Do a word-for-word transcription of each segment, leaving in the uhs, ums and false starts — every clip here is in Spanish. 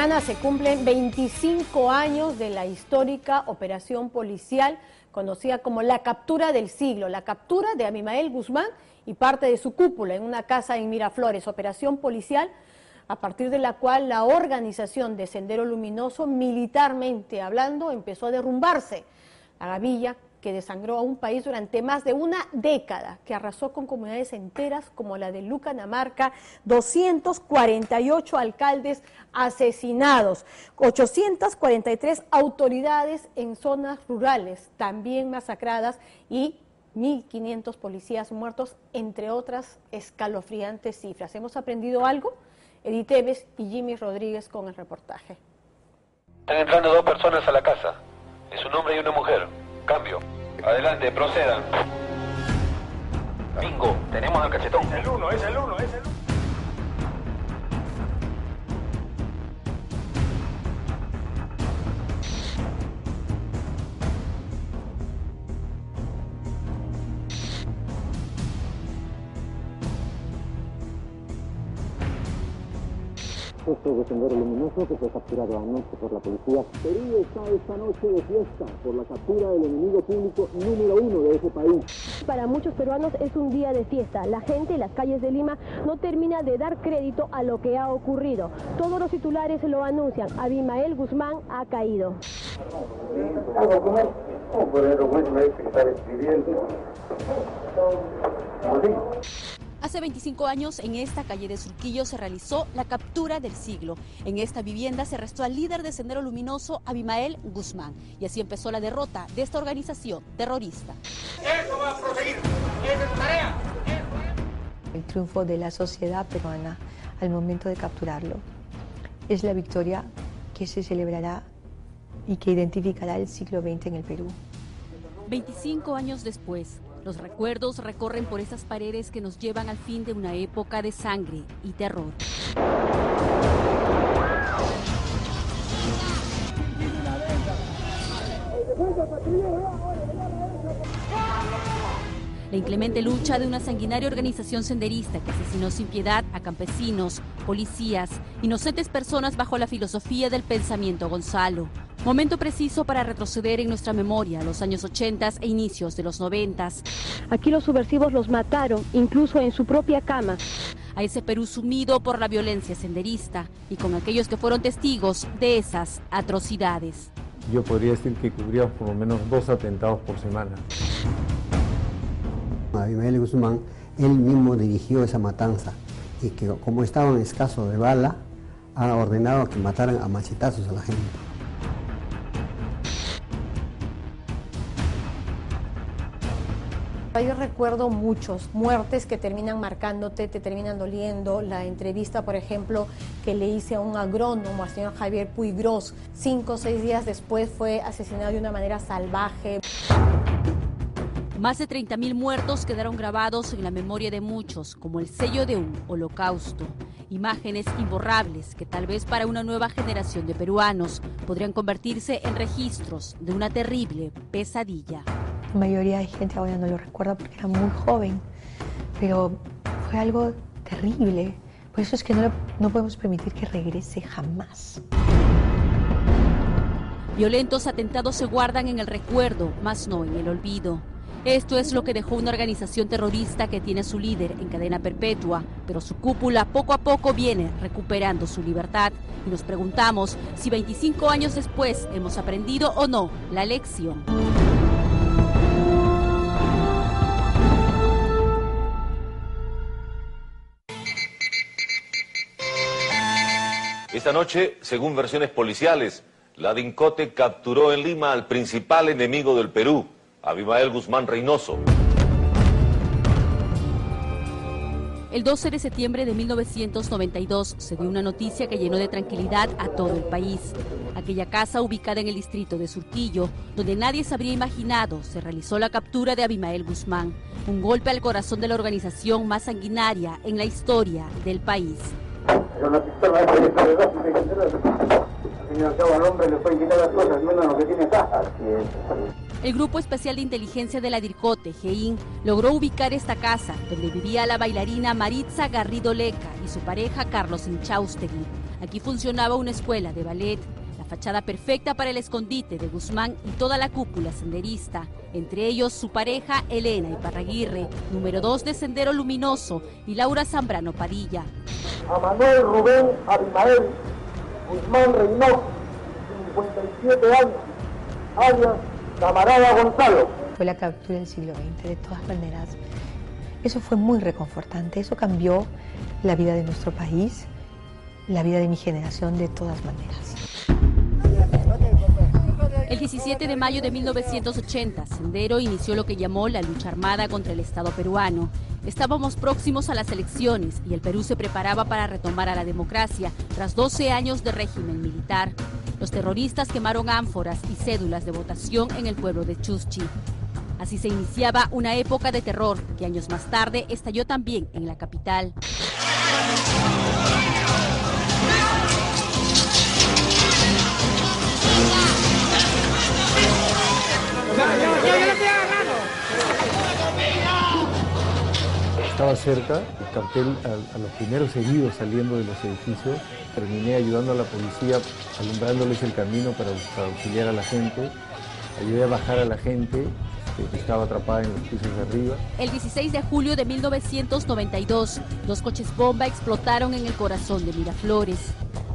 Mañana se cumplen veinticinco años de la histórica operación policial conocida como la captura del siglo, la captura de Abimael Guzmán y parte de su cúpula en una casa en Miraflores, operación policial a partir de la cual la organización de Sendero Luminoso, militarmente hablando, empezó a derrumbarse. La gavilla que desangró a un país durante más de una década, que arrasó con comunidades enteras como la de Lucanamarca, doscientos cuarenta y ocho alcaldes asesinados, ochocientas cuarenta y tres autoridades en zonas rurales también masacradas y mil quinientos policías muertos, entre otras escalofriantes cifras. ¿Hemos aprendido algo? Edith Eves y Jimmy Rodríguez con el reportaje. Están entrando dos personas a la casa, es un hombre y una mujer. Cambio. Adelante, procedan. Bingo, tenemos al cachetón. Es el uno, es el uno, es el uno. Esto de Sendero Luminoso, que fue capturado anoche por la policía. Perú está esta noche de fiesta por la captura del enemigo público número uno de ese país. Para muchos peruanos es un día de fiesta. La gente en las calles de Lima no termina de dar crédito a lo que ha ocurrido. Todos los titulares lo anuncian. Abimael Guzmán ha caído. Hace veinticinco años, en esta calle de Surquillo se realizó la captura del siglo. En esta vivienda se arrestó al líder de Sendero Luminoso, Abimael Guzmán. Y así empezó la derrota de esta organización terrorista. Eso va a proseguir. Esa es tarea. El triunfo de la sociedad peruana al momento de capturarlo es la victoria que se celebrará y que identificará el siglo veinte en el Perú. veinticinco años después, los recuerdos recorren por esas paredes que nos llevan al fin de una época de sangre y terror. La inclemente lucha de una sanguinaria organización senderista que asesinó sin piedad a campesinos, policías, inocentes personas bajo la filosofía del pensamiento Gonzalo. Momento preciso para retroceder en nuestra memoria los años ochentas e inicios de los noventas. Aquí los subversivos los mataron, incluso en su propia cama. A ese Perú sumido por la violencia senderista y con aquellos que fueron testigos de esas atrocidades. Yo podría decir que cubríamos por lo menos dos atentados por semana. Abimael Guzmán, él mismo dirigió esa matanza y que como estaban escasos de bala, ha ordenado que mataran a machetazos a la gente. Yo recuerdo muchos muertes que terminan marcándote, te terminan doliendo. La entrevista, por ejemplo, que le hice a un agrónomo, al señor Javier Puigros, cinco o seis días después fue asesinado de una manera salvaje. Más de treinta mil muertos quedaron grabados en la memoria de muchos, como el sello de un holocausto. Imágenes imborrables que tal vez para una nueva generación de peruanos podrían convertirse en registros de una terrible pesadilla. La mayoría de gente ahora no lo recuerda porque era muy joven, pero fue algo terrible. Por eso es que no, lo, no podemos permitir que regrese jamás. Violentos atentados se guardan en el recuerdo, mas no en el olvido. Esto es lo que dejó una organización terrorista que tiene a su líder en cadena perpetua, pero su cúpula poco a poco viene recuperando su libertad. Y nos preguntamos si veinticinco años después hemos aprendido o no la lección. Esta noche, según versiones policiales, la Dircote capturó en Lima al principal enemigo del Perú, Abimael Guzmán Reynoso. El doce de septiembre de mil novecientos noventa y dos se dio una noticia que llenó de tranquilidad a todo el país. Aquella casa ubicada en el distrito de Surquillo, donde nadie se habría imaginado, se realizó la captura de Abimael Guzmán. Un golpe al corazón de la organización más sanguinaria en la historia del país. Con la pistola de derecho de dos, me dijeron, al fin y al cabo al hombre le puede quitar las cosas, menos lo que tiene caja. El Grupo Especial de Inteligencia de la Dircote, Gein, logró ubicar esta casa, donde vivía la bailarina Maritza Garrido Leca y su pareja Carlos Inchaustegui. Aquí funcionaba una escuela de ballet, la fachada perfecta para el escondite de Guzmán y toda la cúpula senderista, entre ellos su pareja Elena Iparraguirre, número dos de Sendero Luminoso, y Laura Zambrano Padilla. A Manuel Rubén Abimael Guzmán Reynoso, cincuenta y siete años, alias Camarada Gonzalo. Fue la captura del siglo veinte, de todas maneras. Eso fue muy reconfortante, eso cambió la vida de nuestro país, la vida de mi generación, de todas maneras. El diecisiete de mayo de mil novecientos ochenta, Sendero inició lo que llamó la lucha armada contra el Estado peruano. Estábamos próximos a las elecciones y el Perú se preparaba para retomar a la democracia tras doce años de régimen militar. Los terroristas quemaron ánforas y cédulas de votación en el pueblo de Chuschi. Así se iniciaba una época de terror que años más tarde estalló también en la capital. Estaba cerca, escapé a, a los primeros heridos saliendo de los edificios. Terminé ayudando a la policía, alumbrándoles el camino para, para auxiliar a la gente. Ayudé a bajar a la gente que estaba atrapada en los pisos de arriba. El dieciséis de julio de mil novecientos noventa y dos, dos coches bomba explotaron en el corazón de Miraflores.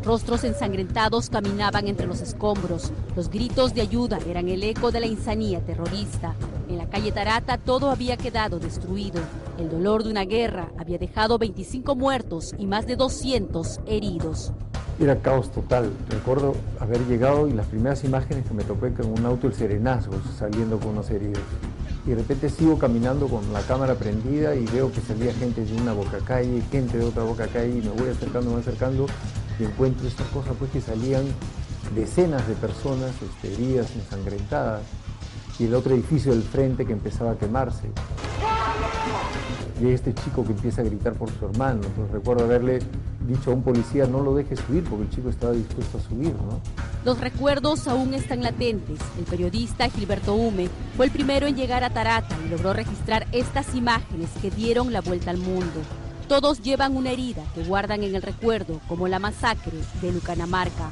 Rostros ensangrentados caminaban entre los escombros. Los gritos de ayuda eran el eco de la insanía terrorista. En la calle Tarata todo había quedado destruido. El dolor de una guerra había dejado veinticinco muertos y más de doscientos heridos. Era caos total. Recuerdo haber llegado y las primeras imágenes que me topé con un auto El Serenazgo saliendo con unos heridos. Y de repente sigo caminando con la cámara prendida y veo que salía gente de una boca calle, gente de otra boca calle, y me voy acercando, me voy acercando y encuentro estas cosas, pues, que salían decenas de personas este, heridas, ensangrentadas, y el otro edificio del frente que empezaba a quemarse. Y este chico que empieza a gritar por su hermano. Entonces, recuerdo haberle dicho a un policía, no lo deje subir, porque el chico estaba dispuesto a subir, ¿no? Los recuerdos aún están latentes. El periodista Gilberto Hume fue el primero en llegar a Tarata y logró registrar estas imágenes que dieron la vuelta al mundo. Todos llevan una herida que guardan en el recuerdo, como la masacre de Lucanamarca.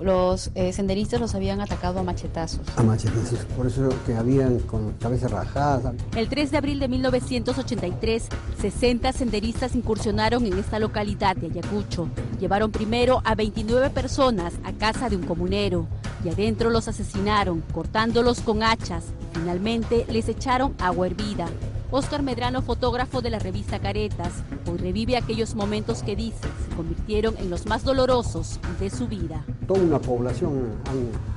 Los eh, senderistas los habían atacado a machetazos. A machetazos, por eso que habían con cabezas rajadas. El tres de abril de mil novecientos ochenta y tres, sesenta senderistas incursionaron en esta localidad de Ayacucho. Llevaron primero a veintinueve personas a casa de un comunero y adentro los asesinaron, cortándolos con hachas. Finalmente les echaron agua hervida. Oscar Medrano, fotógrafo de la revista Caretas, hoy revive aquellos momentos que dice se convirtieron en los más dolorosos de su vida. Toda una población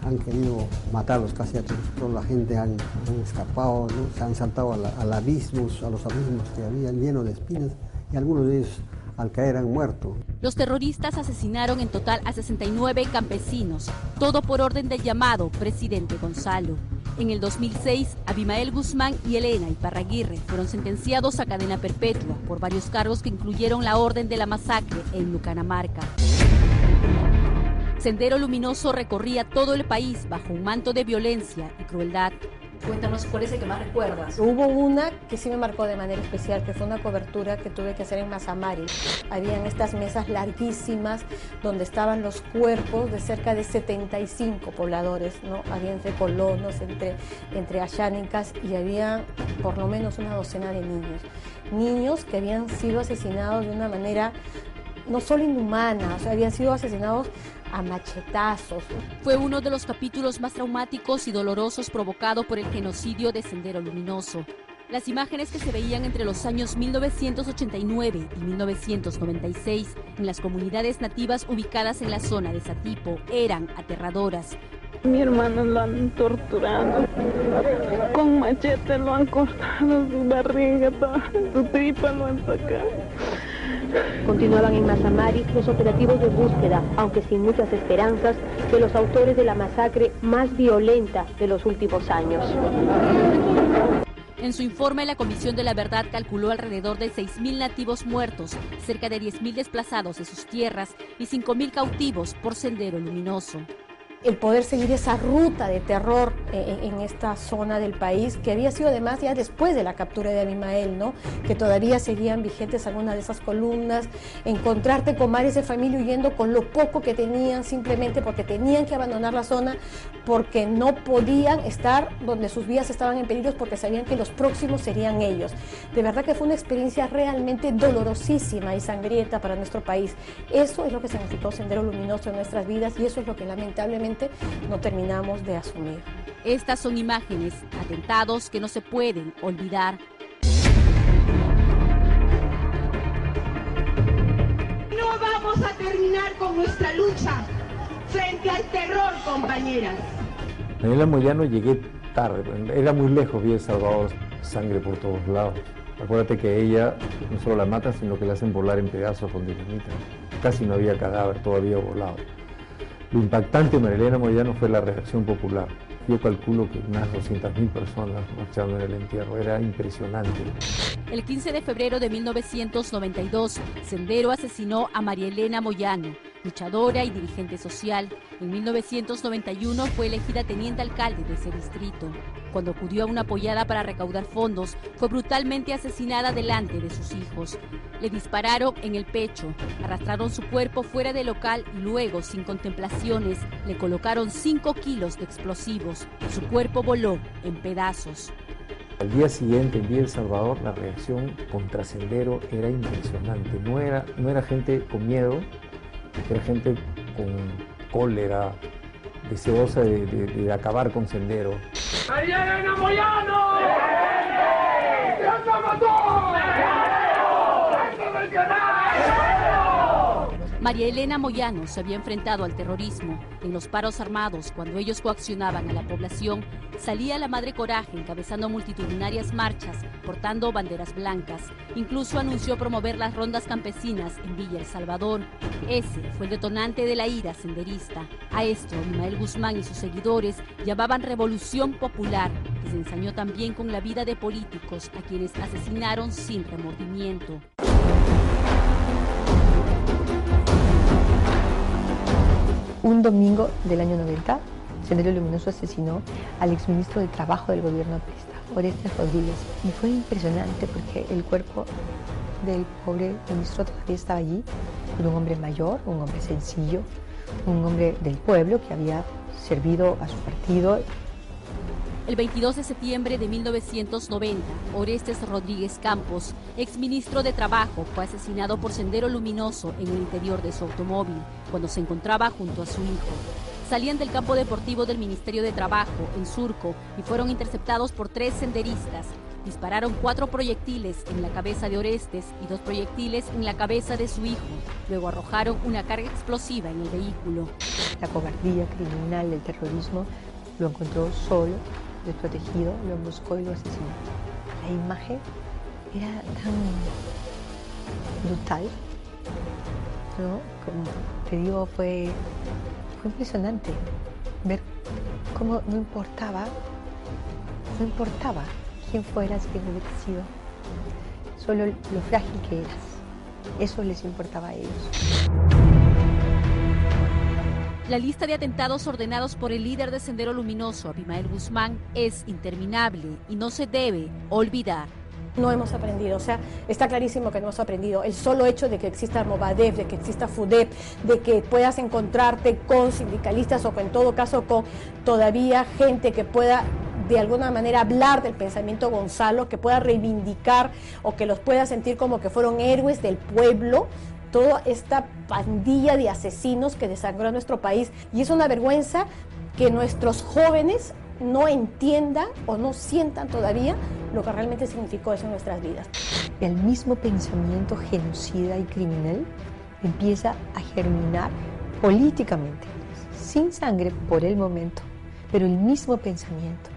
han, han querido matarlos casi a todos. Toda la gente han, han escapado, ¿no? Se han saltado al, al abismos, a los abismos que habían llenos de espinas, y algunos de ellos al caer han muerto. Los terroristas asesinaron en total a sesenta y nueve campesinos, todo por orden del llamado presidente Gonzalo. En el dos mil seis, Abimael Guzmán y Elena Iparraguirre fueron sentenciados a cadena perpetua por varios cargos que incluyeron la orden de la masacre en Lucanamarca. Sendero Luminoso recorría todo el país bajo un manto de violencia y crueldad. Cuéntanos, ¿cuál es el que más recuerdas? Hubo una que sí me marcó de manera especial, que fue una cobertura que tuve que hacer en Mazamari. Habían estas mesas larguísimas donde estaban los cuerpos de cerca de setenta y cinco pobladores, ¿no? Había entre colonos, entre, entre ayánicas, y había por lo menos una docena de niños. Niños que habían sido asesinados de una manera no solo inhumana, o sea, habían sido asesinados a machetazos. Fue uno de los capítulos más traumáticos y dolorosos provocado por el genocidio de Sendero Luminoso. Las imágenes que se veían entre los años mil novecientos ochenta y nueve y mil novecientos noventa y seis en las comunidades nativas ubicadas en la zona de Satipo eran aterradoras. Mi hermano lo han torturado, con machete lo han cortado, su barriga, su tripa lo han sacado. Continuaban en Mazamari los operativos de búsqueda, aunque sin muchas esperanzas, de los autores de la masacre más violenta de los últimos años. En su informe, la Comisión de la Verdad calculó alrededor de seis mil nativos muertos, cerca de diez mil desplazados de sus tierras y cinco mil cautivos por Sendero Luminoso. el poder seguir esa ruta de terror eh, en esta zona del país, que había sido además ya después de la captura de Abimael, ¿no? Que todavía seguían vigentes algunas de esas columnas, encontrarte con madres de familia huyendo con lo poco que tenían, simplemente porque tenían que abandonar la zona, porque no podían estar donde sus vidas estaban en peligro, porque sabían que los próximos serían ellos. De verdad que fue una experiencia realmente dolorosísima y sangrienta para nuestro país. Eso es lo que significó Sendero Luminoso en nuestras vidas, y eso es lo que lamentablemente no terminamos de asumir. Estas son imágenes, atentados que no se pueden olvidar. No vamos a terminar con nuestra lucha frente al terror, compañeras. María Elena Moyano, llegué tarde, era muy lejos Villa El Salvador, sangre por todos lados. Acuérdate que ella no solo la mata, sino que la hacen volar en pedazos con dinamita. Casi no había cadáver, todavía volado. Lo impactante de María Elena Moyano fue la reacción popular. Yo calculo que unas doscientas mil personas marcharon en el entierro. Era impresionante. El quince de febrero de mil novecientos noventa y dos, Sendero asesinó a María Elena Moyano, luchadora y dirigente social. En mil novecientos noventa y uno fue elegida teniente alcalde de ese distrito. Cuando acudió a una pollada para recaudar fondos, fue brutalmente asesinada delante de sus hijos. Le dispararon en el pecho, arrastraron su cuerpo fuera del local y luego, sin contemplaciones, le colocaron cinco kilos de explosivos. Su cuerpo voló en pedazos. Al día siguiente, en Villa El Salvador, la reacción contra Sendero era impresionante. No era, no era gente con miedo, era gente con cólera, deseosa de, de, de acabar con Sendero. ¡María Elena Moyano! ¡Se anda mató! María Elena Moyano se había enfrentado al terrorismo. En los paros armados, cuando ellos coaccionaban a la población, salía la madre Coraje encabezando multitudinarias marchas, portando banderas blancas. Incluso anunció promover las rondas campesinas en Villa El Salvador. Ese fue el detonante de la ira senderista. A esto, Abimael Guzmán y sus seguidores llamaban revolución popular, que se ensañó también con la vida de políticos a quienes asesinaron sin remordimiento. Un domingo del año noventa, Sendero Luminoso asesinó al exministro de Trabajo del gobierno aprista, Orestes Rodríguez. Y fue impresionante porque el cuerpo del pobre ministro todavía estaba allí, era un hombre mayor, un hombre sencillo, un hombre del pueblo que había servido a su partido. El veintidós de septiembre de mil novecientos noventa, Orestes Rodríguez Campos, exministro de Trabajo, fue asesinado por Sendero Luminoso en el interior de su automóvil, cuando se encontraba junto a su hijo. Salían del campo deportivo del Ministerio de Trabajo, en Surco, y fueron interceptados por tres senderistas. Dispararon cuatro proyectiles en la cabeza de Orestes y dos proyectiles en la cabeza de su hijo. Luego arrojaron una carga explosiva en el vehículo. La cobardía criminal del terrorismo lo encontró solo, desprotegido, lo emboscó y lo asesinó. La imagen era tan brutal, ¿no? Como te digo, fue... Fue impresionante ver cómo no importaba, no importaba quién fueras, quién hubieras sido, solo lo frágil que eras, eso les importaba a ellos. La lista de atentados ordenados por el líder de Sendero Luminoso, Abimael Guzmán, es interminable y no se debe olvidar. No hemos aprendido, o sea, está clarísimo que no hemos aprendido. El solo hecho de que exista Movadef, de que exista FUDEP, de que puedas encontrarte con sindicalistas o en todo caso con todavía gente que pueda de alguna manera hablar del pensamiento Gonzalo, que pueda reivindicar o que los pueda sentir como que fueron héroes del pueblo. Toda esta pandilla de asesinos que desangró a nuestro país, y es una vergüenza que nuestros jóvenes no entiendan o no sientan todavía lo que realmente significó eso en nuestras vidas. El mismo pensamiento genocida y criminal empieza a germinar políticamente, sin sangre por el momento, pero el mismo pensamiento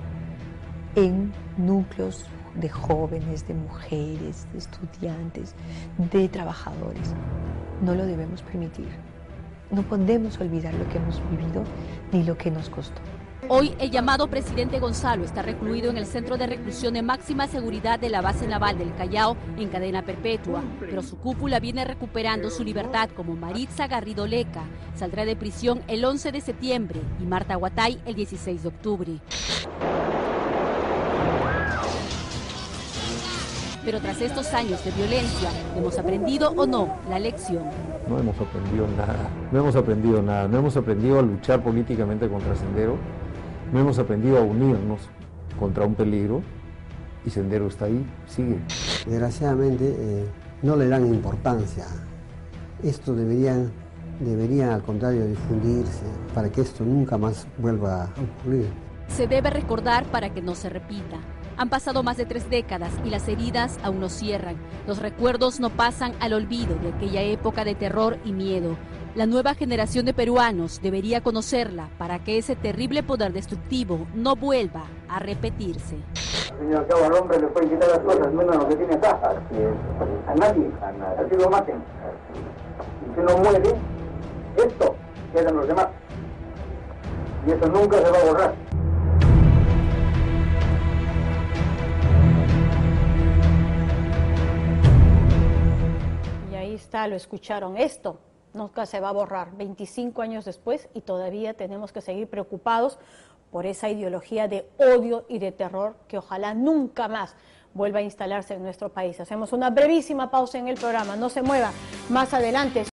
en núcleos de jóvenes, de mujeres, de estudiantes, de trabajadores. No lo debemos permitir. No podemos olvidar lo que hemos vivido ni lo que nos costó. Hoy, el llamado presidente Gonzalo está recluido en el centro de reclusión de máxima seguridad de la base naval del Callao en cadena perpetua, pero su cúpula viene recuperando su libertad, como Maritza Garrido Leca. Saldrá de prisión el once de septiembre y Marta Huatay el dieciséis de octubre. Pero tras estos años de violencia, ¿hemos aprendido o no la lección? No hemos aprendido nada, no hemos aprendido nada, no hemos aprendido a luchar políticamente contra Sendero, no hemos aprendido a unirnos contra un peligro, y Sendero está ahí, sigue. Desgraciadamente eh, no le dan importancia. Esto debería, debería al contrario difundirse para que esto nunca más vuelva a ocurrir. Se debe recordar para que no se repita. Han pasado más de tres décadas y las heridas aún no cierran. Los recuerdos no pasan al olvido de aquella época de terror y miedo. La nueva generación de peruanos debería conocerla para que ese terrible poder destructivo no vuelva a repetirse. Señor, cabo, al hombre le pueden quitar las cosas, menos lo que tiene acá. A nadie, así lo maten. Y si no muere, esto quedan los demás. Y eso nunca se va a borrar. Está, lo escucharon, esto nunca se va a borrar, veinticinco años después, y todavía tenemos que seguir preocupados por esa ideología de odio y de terror que ojalá nunca más vuelva a instalarse en nuestro país. Hacemos una brevísima pausa en el programa, no se mueva, más adelante.